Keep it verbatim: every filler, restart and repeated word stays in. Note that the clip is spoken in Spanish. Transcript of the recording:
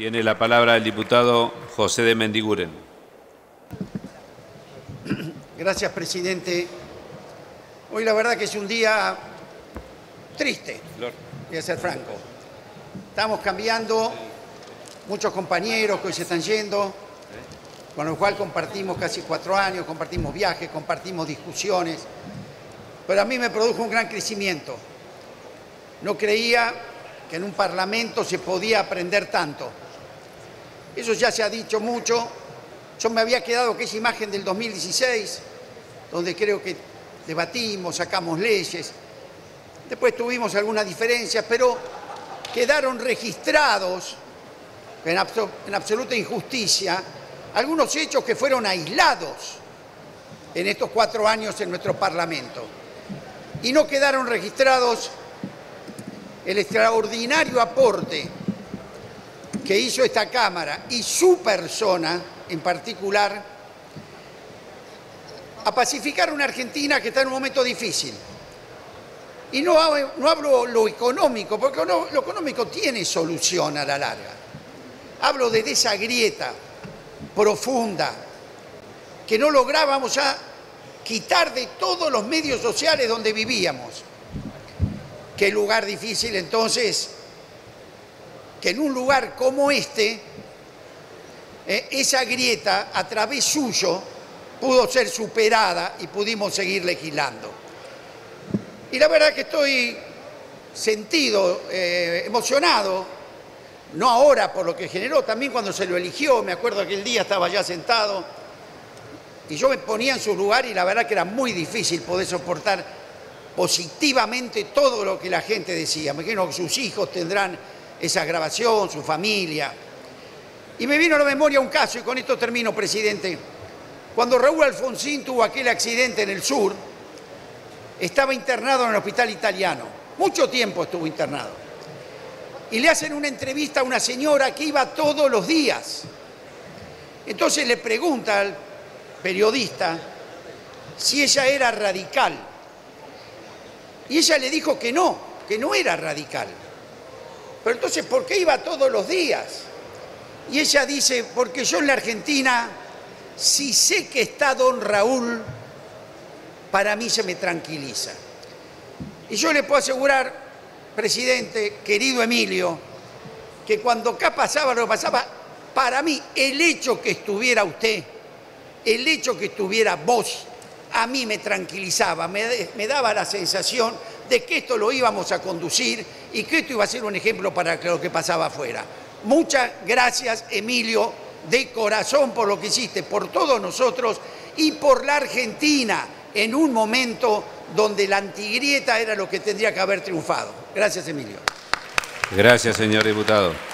Tiene la palabra el diputado José de Mendiguren. Gracias, presidente. Hoy la verdad que es un día triste, voy a ser franco. Estamos cambiando muchos compañeros que hoy se están yendo, con lo cual compartimos casi cuatro años, compartimos viajes, compartimos discusiones, pero a mí me produjo un gran crecimiento. No creía que en un parlamento se podía aprender tanto. Eso ya se ha dicho mucho. Yo me había quedado con esa imagen del dos mil dieciséis, donde creo que debatimos, sacamos leyes. Después tuvimos algunas diferencias, pero quedaron registrados en, abso- en absoluta injusticia algunos hechos que fueron aislados en estos cuatro años en nuestro Parlamento. Y no quedaron registrados el extraordinario aporte que hizo esta Cámara y su persona en particular a pacificar una Argentina que está en un momento difícil. Y no hablo, no hablo lo económico, porque no, lo económico tiene solución a la larga. Hablo de esa grieta profunda que no lográbamos ya quitar de todos los medios sociales donde vivíamos. Qué lugar difícil entonces que en un lugar como este eh, esa grieta a través suyo pudo ser superada y pudimos seguir legislando. Y la verdad que estoy sentido, eh, emocionado, no ahora por lo que generó, también cuando se lo eligió. Me acuerdo aquel día estaba ya sentado y yo me ponía en su lugar y la verdad que era muy difícil poder soportar positivamente todo lo que la gente decía. Me imagino que sus hijos tendrán esa grabación, su familia. Y me vino a la memoria un caso, y con esto termino, presidente. Cuando Raúl Alfonsín tuvo aquel accidente en el sur, estaba internado en el hospital italiano. Mucho tiempo estuvo internado. Y le hacen una entrevista a una señora que iba todos los días. Entonces le pregunta al periodista si ella era radical. Y ella le dijo que no, que no era radical. Pero entonces, ¿por qué iba todos los días? Y ella dice, porque yo en la Argentina, si sé que está don Raúl, para mí se me tranquiliza. Y yo le puedo asegurar, presidente, querido Emilio, que cuando acá pasaba lo que pasaba, para mí el hecho que estuviera usted, el hecho que estuviera vos, a mí me tranquilizaba, me, me daba la sensación de que esto lo íbamos a conducir y que esto iba a ser un ejemplo para lo que pasaba afuera. Muchas gracias, Emilio, de corazón por lo que hiciste, por todos nosotros y por la Argentina, en un momento donde la antigrieta era lo que tendría que haber triunfado. Gracias, Emilio. Gracias, señor diputado.